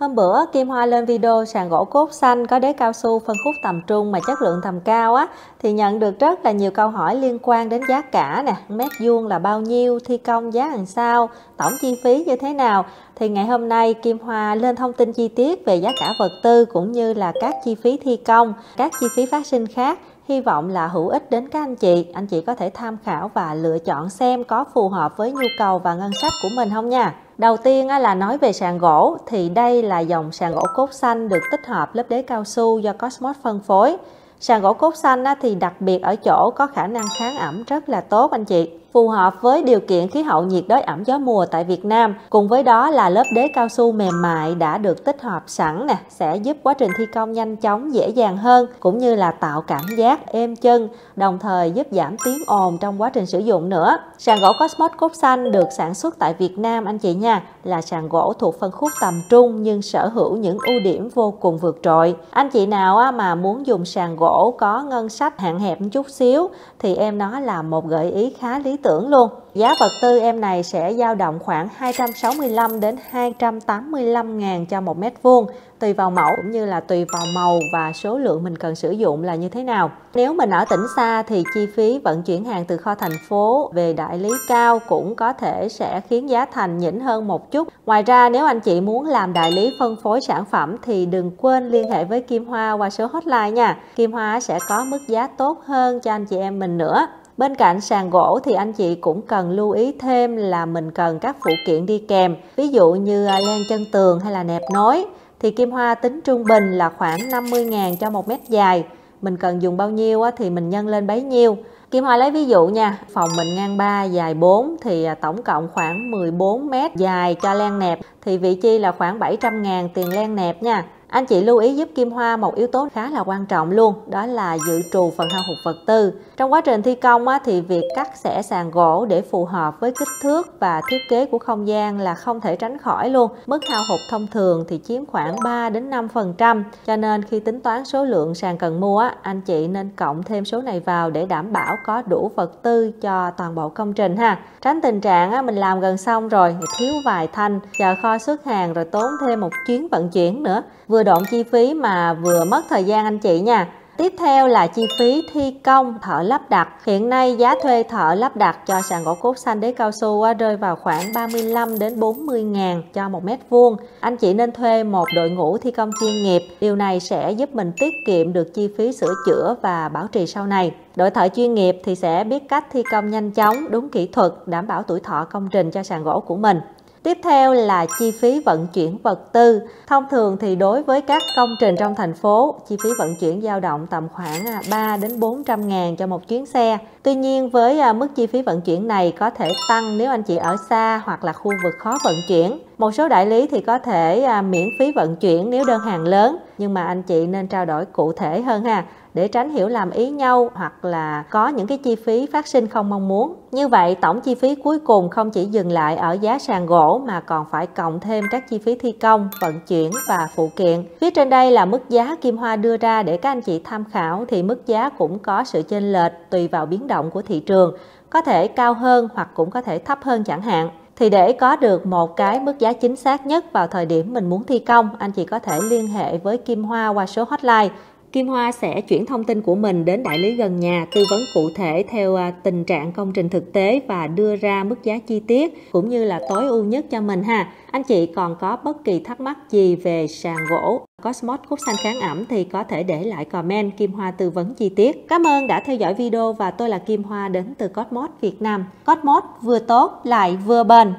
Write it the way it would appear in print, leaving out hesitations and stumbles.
Hôm bữa Kim Hoa lên video sàn gỗ cốt xanh có đế cao su phân khúc tầm trung mà chất lượng tầm cao á, thì nhận được rất là nhiều câu hỏi liên quan đến giá cả nè, mét vuông là bao nhiêu, thi công giá làm sao, tổng chi phí như thế nào. Thì ngày hôm nay Kim Hoa lên thông tin chi tiết về giá cả vật tư cũng như là các chi phí thi công, các chi phí phát sinh khác. Hy vọng là hữu ích đến các anh chị có thể tham khảo và lựa chọn xem có phù hợp với nhu cầu và ngân sách của mình không nha. Đầu tiên là nói về sàn gỗ, thì đây là dòng sàn gỗ cốt xanh được tích hợp lớp đế cao su do Kosmos phân phối. Sàn gỗ cốt xanh thì đặc biệt ở chỗ có khả năng kháng ẩm rất là tốt anh chị, phù hợp với điều kiện khí hậu nhiệt đới ẩm gió mùa tại Việt Nam. Cùng với đó là lớp đế cao su mềm mại đã được tích hợp sẵn nè, sẽ giúp quá trình thi công nhanh chóng dễ dàng hơn, cũng như là tạo cảm giác êm chân, đồng thời giúp giảm tiếng ồn trong quá trình sử dụng nữa. Sàn gỗ Kosmos cốt xanh được sản xuất tại Việt Nam anh chị nha, là sàn gỗ thuộc phân khúc tầm trung nhưng sở hữu những ưu điểm vô cùng vượt trội. Anh chị nào mà muốn dùng sàn gỗ có ngân sách hạn hẹp một chút xíu thì em nó là một gợi ý khá lý tưởng luôn. Giá vật tư em này sẽ dao động khoảng 265 đến 285 ngàn cho 1 mét vuông, tùy vào mẫu cũng như là tùy vào màu và số lượng mình cần sử dụng là như thế nào. Nếu mình ở tỉnh xa thì chi phí vận chuyển hàng từ kho thành phố về đại lý cao cũng có thể sẽ khiến giá thành nhỉnh hơn một chút. Ngoài ra nếu anh chị muốn làm đại lý phân phối sản phẩm thì đừng quên liên hệ với Kim Hoa qua số hotline nha. Kim Hoa sẽ có mức giá tốt hơn cho anh chị em mình nữa. Bên cạnh sàn gỗ thì anh chị cũng cần lưu ý thêm là mình cần các phụ kiện đi kèm, ví dụ như len chân tường hay là nẹp nối. Thì Kim Hoa tính trung bình là khoảng 50.000 cho 1 mét dài, mình cần dùng bao nhiêu thì mình nhân lên bấy nhiêu. Kim Hoa lấy ví dụ nha, phòng mình ngang 3 dài 4 thì tổng cộng khoảng 14 mét dài cho len nẹp, thì vị chi là khoảng 700.000 tiền len nẹp nha. Anh chị lưu ý giúp Kim Hoa một yếu tố khá là quan trọng luôn, đó là dự trù phần hao hụt vật tư. Trong quá trình thi công thì việc cắt xẻ sàn gỗ để phù hợp với kích thước và thiết kế của không gian là không thể tránh khỏi luôn. Mức hao hụt thông thường thì chiếm khoảng 3-5%, cho nên khi tính toán số lượng sàn cần mua, anh chị nên cộng thêm số này vào để đảm bảo có đủ vật tư cho toàn bộ công trình ha. Tránh tình trạng mình làm gần xong rồi thiếu vài thanh, chờ kho xuất hàng rồi tốn thêm một chuyến vận chuyển nữa. Vừa độn chi phí mà vừa mất thời gian anh chị nha. Tiếp theo là chi phí thi công, thợ lắp đặt. Hiện nay giá thuê thợ lắp đặt cho sàn gỗ cốt xanh đế cao su rơi vào khoảng 35 đến 40 ngàn cho 1 mét vuông. Anh chị nên thuê một đội ngũ thi công chuyên nghiệp. Điều này sẽ giúp mình tiết kiệm được chi phí sửa chữa và bảo trì sau này. Đội thợ chuyên nghiệp thì sẽ biết cách thi công nhanh chóng, đúng kỹ thuật, đảm bảo tuổi thọ công trình cho sàn gỗ của mình. Tiếp theo là chi phí vận chuyển vật tư. Thông thường thì đối với các công trình trong thành phố, chi phí vận chuyển dao động tầm khoảng 300-400 ngàn cho một chuyến xe. Tuy nhiên với mức chi phí vận chuyển này có thể tăng nếu anh chị ở xa hoặc là khu vực khó vận chuyển. Một số đại lý thì có thể miễn phí vận chuyển nếu đơn hàng lớn, nhưng mà anh chị nên trao đổi cụ thể hơn ha, để tránh hiểu lầm ý nhau hoặc là có những cái chi phí phát sinh không mong muốn. Như vậy tổng chi phí cuối cùng không chỉ dừng lại ở giá sàn gỗ mà còn phải cộng thêm các chi phí thi công, vận chuyển và phụ kiện. Phía trên đây là mức giá Kim Hoa đưa ra để các anh chị tham khảo, thì mức giá cũng có sự chênh lệch tùy vào biến động của thị trường, có thể cao hơn hoặc cũng có thể thấp hơn chẳng hạn. Thì để có được một cái mức giá chính xác nhất vào thời điểm mình muốn thi công, anh chị có thể liên hệ với Kim Hoa qua số hotline. Kim Hoa sẽ chuyển thông tin của mình đến đại lý gần nhà, tư vấn cụ thể theo tình trạng công trình thực tế và đưa ra mức giá chi tiết cũng như là tối ưu nhất cho mình ha. Anh chị còn có bất kỳ thắc mắc gì về sàn gỗ Kosmos cốt xanh kháng ẩm thì có thể để lại comment, Kim Hoa tư vấn chi tiết. Cảm ơn đã theo dõi video và tôi là Kim Hoa đến từ Kosmos Việt Nam. Kosmos vừa tốt lại vừa bền.